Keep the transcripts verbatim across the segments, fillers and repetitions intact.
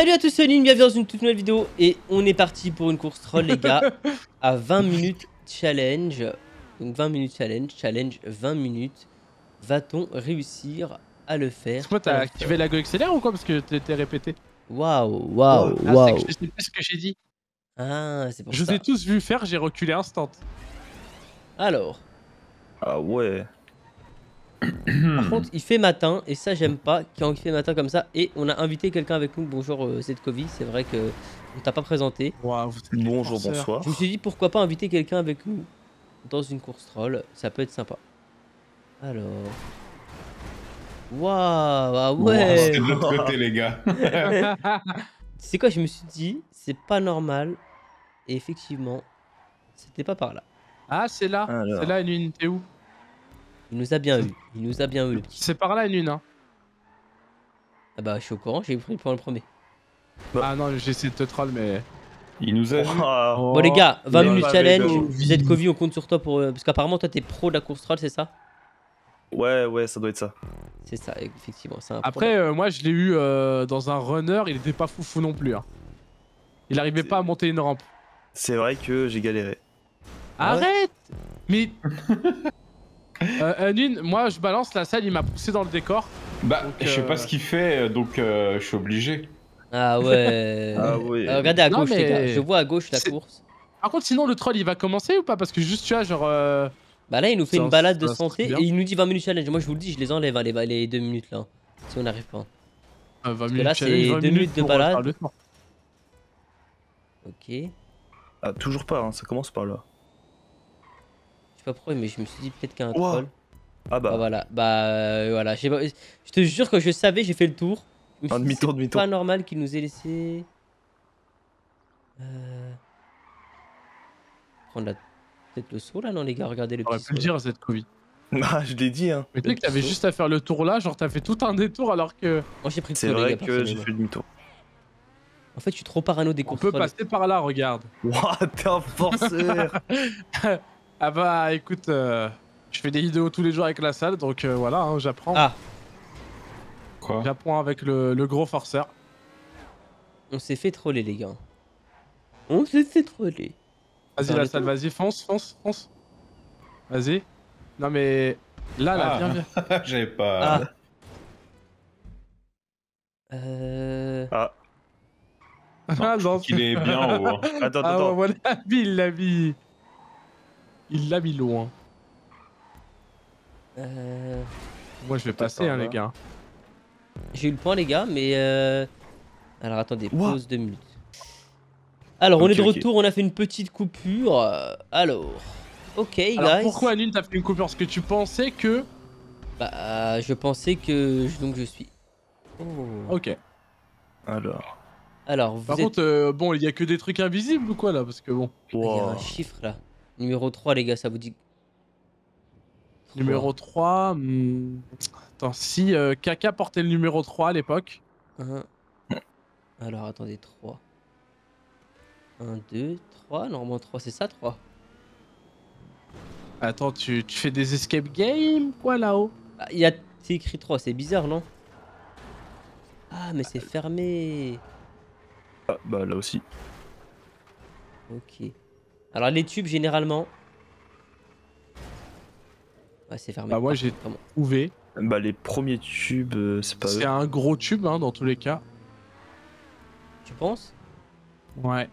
Salut à tous, c'est Eden, bienvenue dans une toute nouvelle vidéo et on est parti pour une course troll les gars à vingt minutes challenge. Donc vingt minutes challenge, challenge vingt minutes. Va-t-on réussir à le faire? Moi t'as activé la go accélère ou quoi? Parce que t'étais répété. Waouh, waouh, waouh. Je sais pas ce que j'ai dit. Ah, c'est pour ça. Je vous ai tous vu faire, j'ai reculé instant. Alors. Ah ouais. Par contre, il fait matin et ça j'aime pas quand il fait matin comme ça. Et on a invité quelqu'un avec nous. Bonjour euh, Zedkov, c'est vrai que on t'a pas présenté. Wow, bonjour, bonsoir. Je me suis dit pourquoi pas inviter quelqu'un avec nous dans une course troll, ça peut être sympa. Alors, waouh, ah ouais. Wow, c'est de l'autre côté les gars. C'est quoi, je me suis dit c'est pas normal et effectivement c'était pas par là. Ah c'est là, c'est là une unité où. Il nous a bien eu, il nous a bien eu le petit. C'est par là une lune hein. Ah bah je suis au courant, j'ai pris pour le premier. Ah non, j'ai essayé de te troll mais... Il nous a... Oh. Bon les gars, vingt minutes challenge, vous êtes Covid, on compte sur toi pour... Parce qu'apparemment toi t'es pro de la course troll, c'est ça? Ouais, ouais, ça doit être ça. C'est ça, effectivement. Un Après euh, moi je l'ai eu euh, dans un runner, il était pas foufou non plus. Hein. Il arrivait pas à monter une rampe. C'est vrai que j'ai galéré. Arrête ouais. Mais... Euh, Nune, moi je balance la salle, il m'a poussé dans le décor. Bah, donc, euh... je sais pas ce qu'il fait, donc euh, je suis obligé. Ah ouais. Ah oui. Euh, regardez à non, gauche, mais... les gars. Je vois à gauche la course. Par contre, sinon le troll il va commencer ou pas? Parce que juste tu as genre. Euh... Bah là, il nous fait ça, une balade de santé et il nous dit vingt minutes challenge. Moi je vous le dis, je les enlève hein, les, les deux minutes là. Si on n'arrive pas. Ah, vingt minutes là, c'est deux minutes de balade. Ok. Ah, toujours pas, hein, ça commence par là. Je sais pas pourquoi mais je me suis dit peut-être qu'il y a un troll. Ah bah. Ah voilà, bah euh, voilà, je sais pas, je te jure que je savais, j'ai fait le tour. Un demi-tour, demi-tour. C'est pas normal qu'il nous ait laissé... Euh... Prendre la... peut-être le saut là, non les gars, regardez le petit. On aurait pu le dire à cette Covid. Bah je l'ai dit hein. Mais tu sais que t'avais juste à faire le tour là, genre t'as fait tout un détour alors que... Moi j'ai pris le tour. C'est vrai que j'ai fait le demi-tour. En fait je suis trop parano des courses. On peut passer par là, regarde. Wouah, t'es un forceur. Ah bah écoute, euh, je fais des vidéos tous les jours avec la salle, donc euh, voilà, hein, j'apprends. Ah. Quoi? J'apprends avec le, le gros forceur. On s'est fait troller les gars. On s'est fait troller. Vas-y la salle, vas-y, fonce, fonce, fonce. Vas-y. Non mais... Là, là, ah. Viens, viens. J'avais pas... Ah. Euh... Ah. Non, je trouve qu'il est bien en haut. Hein. Attends, attends, ah, attends. Voilà, il l'a mis. Il l'a mis loin. Euh... Moi je vais passer hein, les gars. J'ai eu le point les gars mais euh... Alors attendez, wow. Pause deux minutes. Alors okay, on est de retour, okay. On a fait une petite coupure. Euh... Alors... Ok guys. Alors pourquoi Nune t'as fait une coupure? Parce que tu pensais que... Bah je pensais que... Donc je suis... Oh. Ok. Alors... Alors vous Par êtes... contre euh, bon il y a que des trucs invisibles ou quoi là? Parce que bon... Il wow. y a un chiffre là. Numéro trois les gars, ça vous dit... trois. Numéro trois... Hmm... Attends, si euh, Kaka portait le numéro trois à l'époque... Un... Alors attendez, trois... un, deux, trois... Normalement trois, c'est ça trois. Attends, tu, tu fais des escape games quoi là-haut? Ah, il y a... C'est écrit trois, c'est bizarre non? Ah mais c'est ah, fermé. Ah bah là aussi. Ok. Alors les tubes généralement. Ouais c'est fermé. Bah moi j'ai trouvé. Bah les premiers tubes euh, c'est pas. C'est un gros tube hein dans tous les cas. Tu penses? Ouais.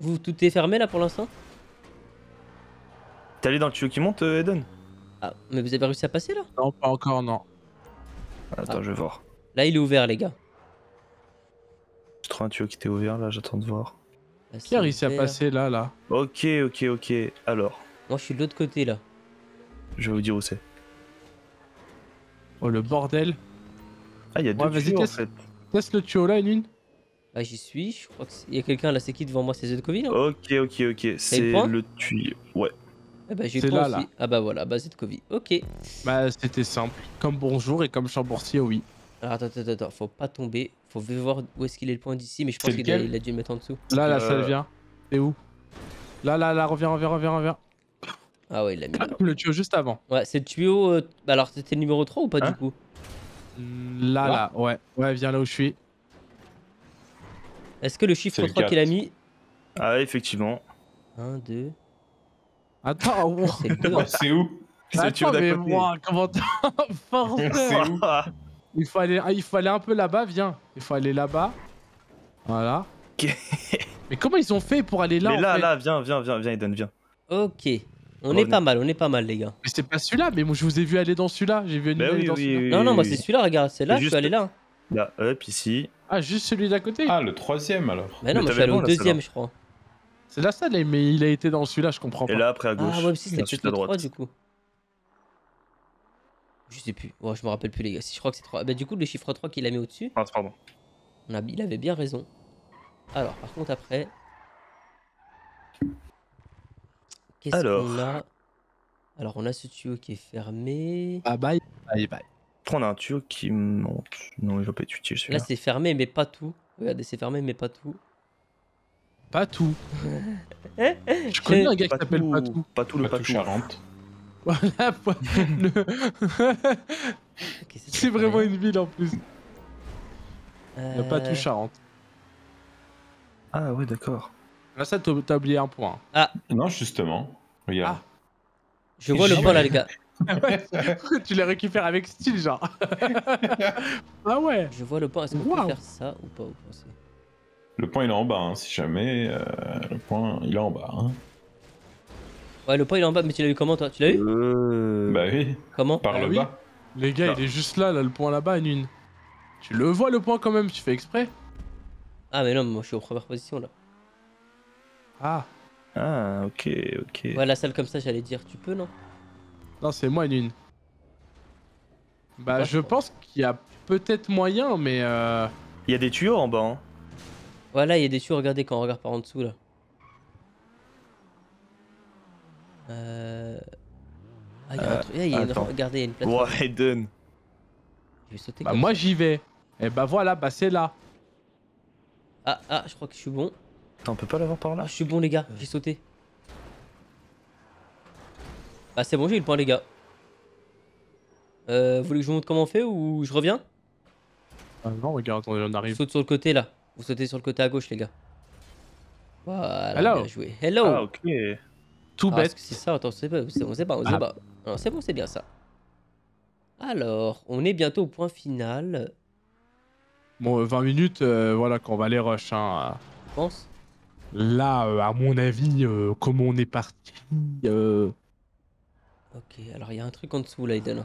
Vous tout est fermé là pour l'instant? T'es allé dans le tuyau qui monte euh, Eden? Ah mais vous avez réussi à passer là? Non pas encore non. Attends ah. Je vais voir. Là il est ouvert les gars. Je trouve un tuyau qui était ouvert là, j'attends de voir. Pierre il s'est passé là là. Ok ok ok alors. Moi je suis de l'autre côté là. Je vais vous dire où c'est. Oh le bordel. Ah il y a ouais, deux tuyaux en fait. Teste le tuyau là une une. Ah j'y suis, je crois qu'il y a quelqu'un là, c'est qui devant moi? C'est Zedkov. Ok ok ok c'est le tuyau. Ouais. Ah bah j'ai le point là, aussi. Là. Ah bah voilà, bah Zedkov. Ok. Bah c'était simple. Comme bonjour et comme chamboursier oui. Alors attends, attends, attends, faut pas tomber, faut voir où est-ce qu'il est le point d'ici, mais je pense qu'il a, a dû le mettre en dessous. Là, là, euh... ça vient. C'est où? Là, là, là, reviens, reviens, reviens, reviens. Ah ouais, il l'a mis là. Le tuyau juste avant. Ouais, c'est le tuyau... Euh... Alors, c'était le numéro trois ou pas hein du coup? Là, ouais. là, ouais. Ouais, viens là où je suis. Est-ce que le chiffre trois qu'il a mis... Ah, effectivement. un, deux... Attends, oh, c'est où? C'est où? Mais moi, comment t'as forcé? C'est où? Il faut aller, il faut aller un peu là-bas, viens. Il faut aller là-bas. Voilà. Mais comment ils ont fait pour aller là? Mais là, en fait là, viens, viens, viens, viens, Eden, viens. Ok. On Revenez. est pas mal, on est pas mal, les gars. Mais c'est pas celui-là, mais moi je vous ai vu aller dans celui-là. J'ai vu bah aller oui, dans oui, celui-là. Oui, non, oui, non, moi oui. c'est celui-là, regarde, c'est là, je peux aller là. Là, hop, ici. Ah, juste celui d'à côté. Ah, le troisième alors. Bah non, mais moi je suis allé au deuxième, je crois. C'est la salle, mais il a été dans celui-là, je comprends pas. Et là, après à gauche. Ah, ouais, si c'était peut-être à droite. trois, du coup. Je sais plus. Oh, je me rappelle plus, les gars. Si je crois que c'est trois. Bah, du coup, le chiffre trois qu'il a mis au-dessus. Ah, pardon. On a... Il avait bien raison. Alors, par contre, après. Qu'est-ce qu'on a? Alors, on a ce tuyau qui est fermé. Ah, bye. Bye, bye. Après, on a un tuyau qui. Non, non, il va pas être utile celui-là. Là, c'est fermé, mais pas tout. Regardez, c'est fermé, mais pas tout. Patou. Je connais un gars qui s'appelle Patou. Patou le Patou-Charentes. Voilà. Le... okay, c'est vraiment une ville en plus. Euh... Le Patou-Charentes. Ah ouais, d'accord. Là, ça, t'as oublié un point. Ah. Non, justement. Regarde. Ah. Je vois le point là, les gars. Tu l'as récupéré avec style, genre. Ah ouais. Je vois le point. Est-ce qu'on wow. peut faire ça ou pas? Le point il est en bas, hein, si jamais. Euh, le point il est en bas. Hein. Ouais, le point il est en bas, mais tu l'as eu comment toi? Tu l'as eu euh... Bah oui. Comment? Par ah, le oui. bas. Les gars, là. il est juste là, là, le point là-bas, Nune. Tu le vois le point quand même, tu fais exprès? Ah, mais non, moi je suis en première position là. Ah. Ah, ok, ok. Ouais, la salle comme ça, j'allais dire, tu peux non? Non, c'est moi, Nune. Bah, ouais, je pense qu'il y a peut-être moyen, mais. Euh... Il y a des tuyaux en bas, hein. Voilà, il y a des tuyaux, regardez quand on regarde par en dessous là. Euh... Ah, il y a, euh, un truc... ah, il y a une... regardez, il y a une plateforme. Ouais, Eden. Je vais sauter. Bah, moi j'y vais. Et bah voilà, bah c'est là. Ah, ah, je crois que je suis bon. Attends, on peut pas l'avoir par là. Ah, je suis bon, les gars, j'ai sauté. Ah, c'est bon, j'ai eu le point, les gars. Euh, vous voulez que je vous montre comment on fait ou je reviens? Ah non, regarde, attendez, on arrive. Je saute sur le côté là. Vous sautez sur le côté à gauche, les gars. Voilà, Hello. bien joué. Hello. Ah, ok. Tout bête. Ah, c'est ça, attends, on sait pas, on sait pas, on sait ah. pas. Alors, c'est bon, c'est bien ça. Alors, on est bientôt au point final. Bon, vingt minutes, euh, voilà, qu'on va les rush, hein. Je pense. Là, euh, à mon avis, euh, comment on est parti... Euh... Ok, alors il y a un truc en dessous, là, Eden.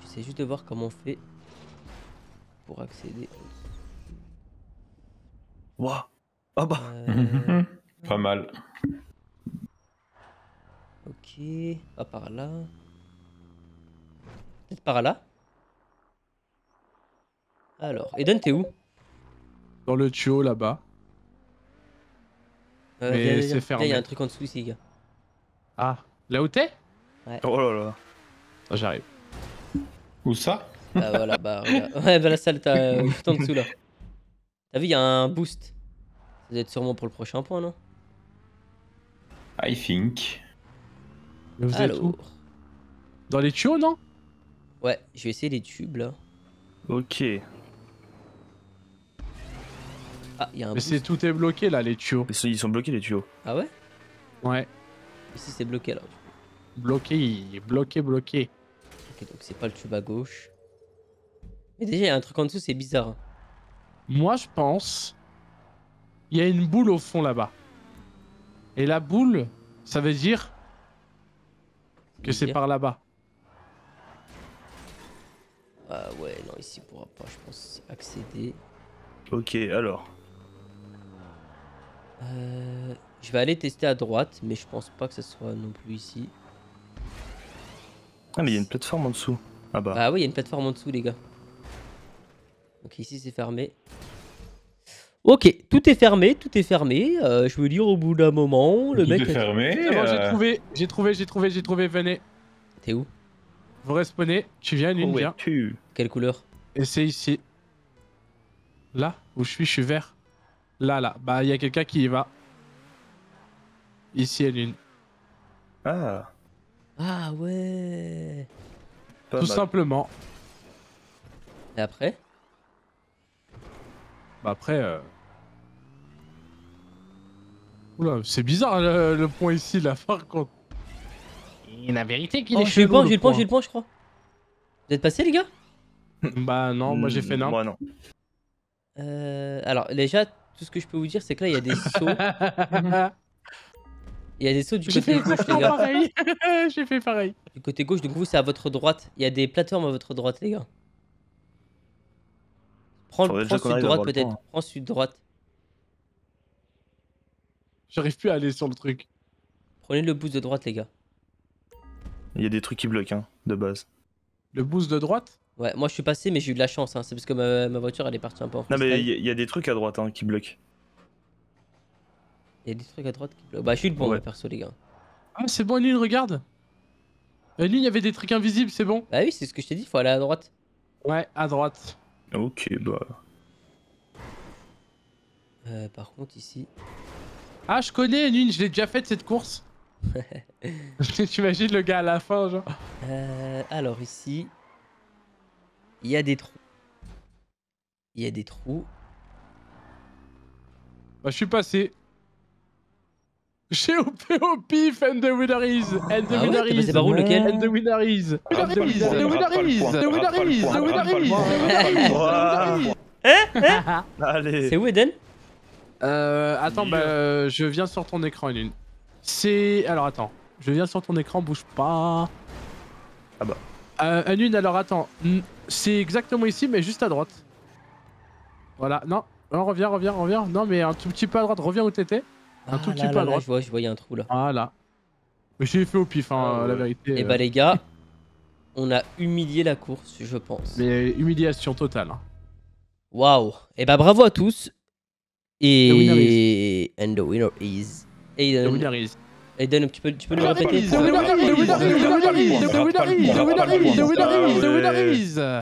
J'essaie juste de voir comment on fait... pour accéder. Waouh. Ah bah. Euh... Pas mal. Ok. Pas par là. Peut-être par là. Alors, Eden, t'es où? Dans le tuyau là-bas. Euh, Mais c'est fermé. Il y a un truc en dessous ici, gars. Ah, là où t'es? Ouais. Oh là là. Oh, j'arrive. Où ça? Ah voilà, bah regarde. Ouais, bah la salle, t'as euh, tout en dessous là. T'as vu, il y a un boost. Ça doit être sûrement pour le prochain point, non? I think. Vous Alors... êtes où? Dans les tuyaux, non? Ouais, je vais essayer les tubes là. Ok. Ah, il y a un Mais c'est tout est bloqué là, les tuyaux. Mais ils sont bloqués, les tuyaux. Ah ouais? Ouais. Ici, c'est bloqué là. Bloqué, bloqué, bloqué. Ok, donc c'est pas le tube à gauche. Mais déjà, il y a un truc en dessous, c'est bizarre. Moi, je pense... Il y a une boule au fond, là-bas. Et la boule, ça veut dire... que c'est par là-bas. Ah ouais, non, ici, on pourra pas, je pense, accéder. Ok, alors... Euh, je vais aller tester à droite, mais je pense pas que ce soit non plus ici. Ah, mais il y a une plateforme en dessous. Ah bah... Ah oui, il y a une plateforme en dessous, les gars. Donc ici c'est fermé. Ok, tout est fermé, tout est fermé. Euh, je veux dire, au bout d'un moment, le tout mec... Tout est fermé. Dit... Euh... J'ai trouvé, j'ai trouvé, j'ai trouvé, j'ai trouvé, venez. T'es où? Vous respawnez, tu viens, Nune, viens. Tu... Quelle couleur? Et c'est ici. Là, où je suis, je suis vert. Là, là, bah il y a quelqu'un qui y va. Ici, elle Nune. Ah. Ah ouais. Pas Tout mal. simplement. Et après Bah après... Euh... Oula, c'est bizarre le, le point ici, la fin contre... Il y a la vérité qu'il oh, est chez lui. J'ai le point, j'ai le point, je crois. Vous êtes passé les gars? Bah non, moi j'ai fait non. Moi non. Euh, alors déjà, tout ce que je peux vous dire, c'est que là il y a des sauts. Il y a des sauts du côté gauche, les gars. J'ai fait pareil. Du côté gauche, donc vous, c'est à votre droite. Il y a des plateformes à votre droite, les gars. Prends, prends sud-droite, peut-être. Prends sud-droite. J'arrive plus à aller sur le truc. Prenez le boost de droite, les gars. Il y a des trucs qui bloquent, hein, de base. Le boost de droite? Ouais, moi je suis passé, mais j'ai eu de la chance, hein. C'est parce que ma, ma voiture, elle est partie un peu en freestyle. Non, mais il y, y a des trucs à droite, hein, qui bloquent. Il y a des trucs à droite qui bloquent. Bah, je suis le bon, ouais. Perso, les gars. Ah, c'est bon, Eline, regarde. Eline, il y avait des trucs invisibles, c'est bon. Bah oui, c'est ce que je t'ai dit, faut aller à droite. Ouais, à droite. Ok, bah. Euh, par contre, ici. Ah, je connais Eline, je l'ai déjà faite cette course. T'imagines le gars à la fin, genre. Euh, alors, ici. Il y a des trous. Il y a des trous. Bah, je suis passé. J'ai O P au pif, and the winner is, and the ah winner ouais, is, c'est par où lequel? And the winner is, the winner is, the winner is, the winner is, the winner is, the winner is. C'est où Eden? Euh, attends, bah, je viens sur ton écran, Eden. C'est, alors attends, je viens sur ton écran, bouge pas. Ah bah. Euh, Anune, alors attends, c'est exactement ici, mais juste à droite. Voilà, non, non, reviens, reviens, reviens, non mais un tout petit peu à droite, reviens où t'étais. Un ah tout petit là, peu là, à droite. Là, je vois, je voyais un trou là. Ah là. Mais j'ai fait au pif, hein, euh, la vérité. Et euh... bah les gars, on a humilié la course, je pense. Mais humiliation totale. Waouh. Et bah bravo à tous. Et... The winner is... And the winner is... Aiden. The winner is... Aiden, tu peux, tu peux le répéter. The winner is... The winner is... The winner is... The winner is... The winner is... The winner is...